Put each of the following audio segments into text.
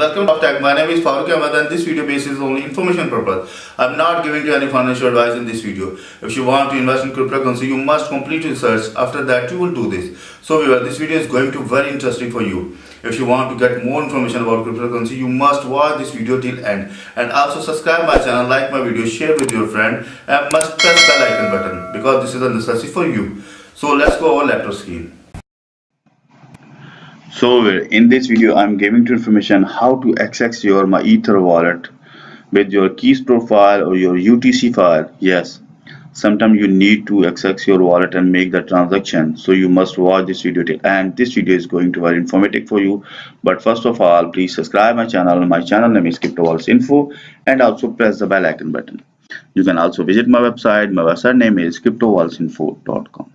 Welcome to Tech. My name is Farukh Ahmed and this video basis is only information purpose. I'm not giving you any financial advice in this video. If you want to invest in cryptocurrency, you must complete research. After that, you will do this. So viewers, this video is going to be very interesting for you. If you want to get more information about cryptocurrency, you must watch this video till end. And also subscribe my channel, like my video, share with your friend, and must press the bell icon button because this is a necessity for you. So let's go over laptop screen. So in this video I'm giving you information how to access your MyEther wallet with your Keystore file or your UTC file. Yes, sometimes you need to access your wallet and make the transaction, so you must watch this video till, and this video is going to be very informative for you. But first of all, please subscribe my channel. My channel name is CryptoWalletsInfo, and also press the bell icon button. You can also visit my website. My website name is CryptoWalletsInfo.com.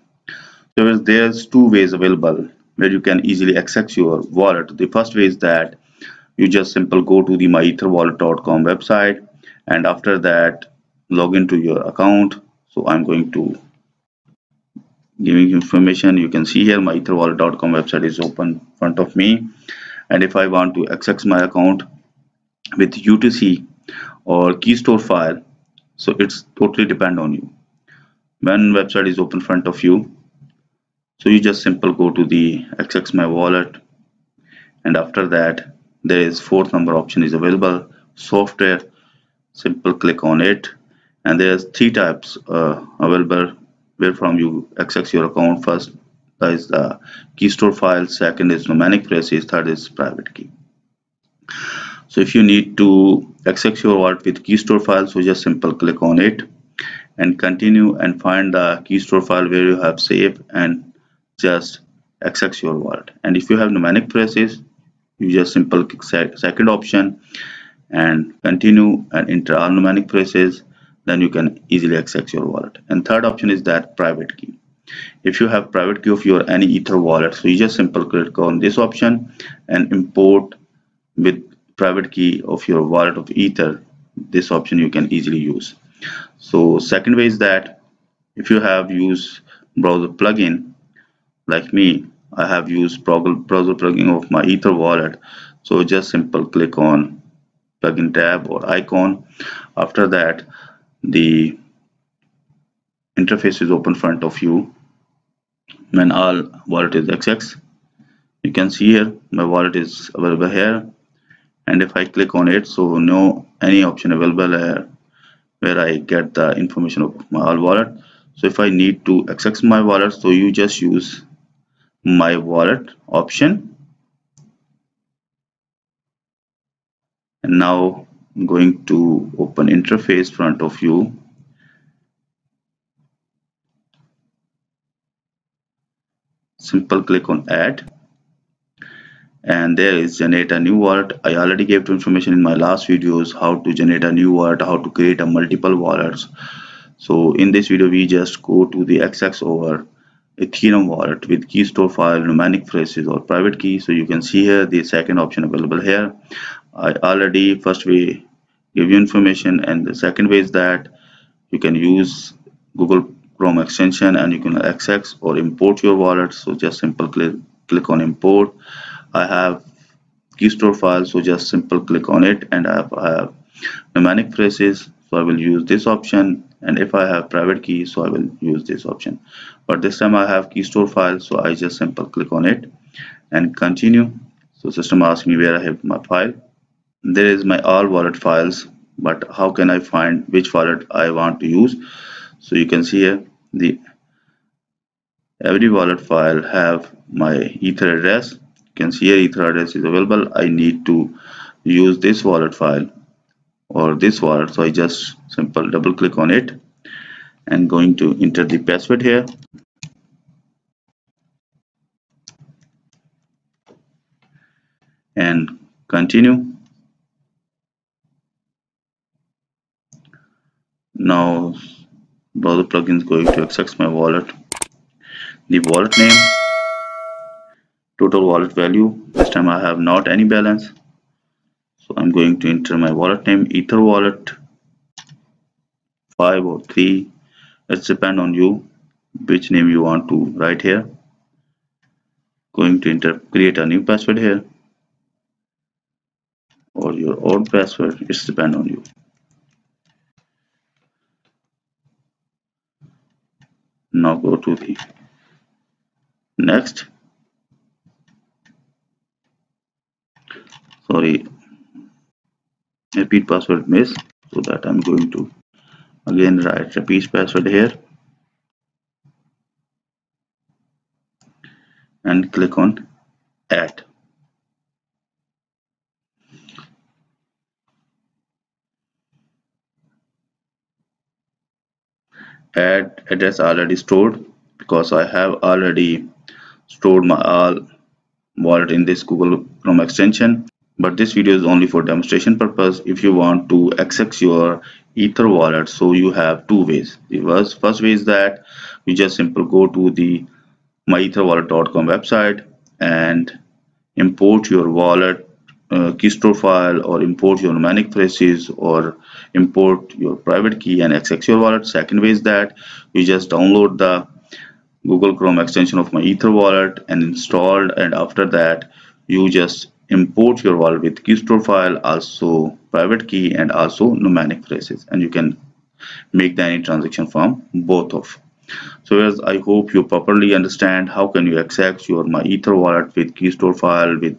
So there's two ways available where you can easily access your wallet. The first way is that you just simply go to the myetherwallet.com website, and after that log into your account. So I'm going to giving you information. You can see here myetherwallet.com website is open in front of me, and if I want to access my account with UTC or Keystore file, so it's totally depend on you. When website is open in front of you, so you just simple go to the access my wallet, and after that there is fourth number option is available, software. Simple click on it, and there's three types available where from you access your account. First that is the Keystore file, second is numeric phrases, third is private key. So if you need to access your wallet with Keystore file, so just simple click on it and continue and find the Keystore file where you have saved, and just access your wallet. And if you have numeric phrases, you just simple click second option and continue and enter all numeric phrases, then you can easily access your wallet. And third option is that private key. If you have private key of your any Ether wallet, so you just simple click on this option and import with private key of your wallet of Ether. This option you can easily use. So second way is that if you have used browser plugin, like me, I have used browser plugin of my Ether wallet. So just simple click on plugin tab or icon. After that, the interface is open in front of you. When all wallet is accessed, you can see here my wallet is available here. And if I click on it, so no any option available here where I get the information of my all wallet. So if I need to access my wallet, so you just use my wallet option. And now I'm going to open interface in front of you. Simple click on add, and there is generate a new wallet. I already gave information in my last videos how to generate a new wallet, how to create a multiple wallets. So in this video we just go to the access over Ethereum wallet with Keystore file, numeric phrases or private key. So you can see here the second option available here. I already first way give you information, and the second way is that you can use Google Chrome extension and you can access or import your wallet. So just simple click on import. I have Keystore file, so just simple click on it, and I have numeric phrases, so I will use this option. And if I have private key, so I will use this option. But this time I have Keystore file, so I just simple click on it and continue. So system asks me where I have my file. There is my all wallet files, but how can I find which wallet I want to use? So you can see here the every wallet file have my Ether address. You can see here Ether address is available. I need to use this wallet file or this wallet, so I just simple double click on it and going to enter the password here. And continue. Now browser plugin is going to access my wallet. The wallet name, total wallet value. This time I have not any balance. So I'm going to enter my wallet name, Ether wallet 5 or 3. It's depend on you which name you want to write here. Going to enter create a new password here. or your own password, it's depend on you. Now go to the next. Sorry, repeat password missed, so that I'm going to again write repeat password here and click on add. Add address already stored, because I have already stored my all wallet in this Google Chrome extension, but this video is only for demonstration purpose. If you want to access your Ether wallet, so you have two ways. The first way is that you just simply go to the myetherwallet.com website and import your wallet Keystore file, or import your mnemonic phrases, or import your private key and access your wallet. Second way is that you just download the Google Chrome extension of my Ether wallet and installed, and after that you just import your wallet with Keystore file, also private key, and also mnemonic phrases, and you can make any transaction from both of. So as I hope you properly understand how can you access your my Ether wallet with Keystore file, with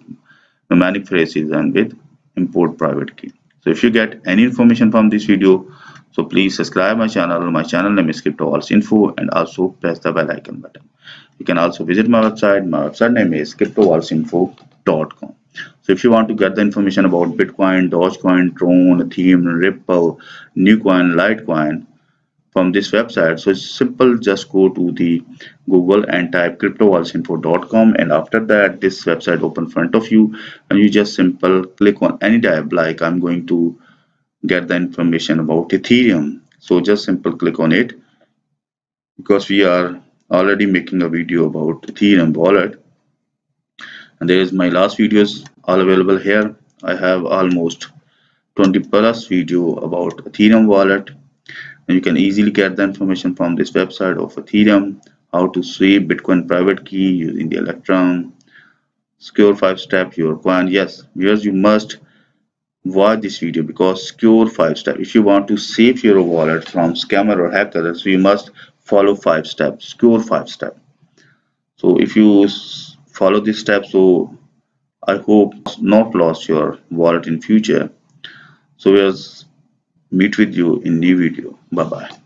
mnemonic phrases, and with import private key. So if you get any information from this video, so please subscribe my channel. My channel name is CryptoWalletsInfo, and also press the bell icon button. You can also visit my website. My website name is CryptoWalletsInfo.com. So if you want to get the information about Bitcoin, Dogecoin, Tron, Ethereum, Ripple, Nucoin, Litecoin from this website, so it's simple, just go to the Google and type CryptoWalletsInfo.com, and after that this website open in front of you, and you just simple click on any tab. Like I'm going to get the information about Ethereum, so just simple click on it, because we are already making a video about Ethereum wallet, and there is my last videos all available here. I have almost 20+ video about Ethereum wallet. And you can easily get the information from this website of Ethereum, how to sweep Bitcoin private key using the Electrum, secure 5-step your coin. Yes, you must watch this video, because secure 5-step. If you want to save your wallet from scammer or hackers, so you must follow 5 steps, secure 5-step. So if you follow this step, so I hope not lost your wallet in future. So here's meet with you in new video. Bye bye.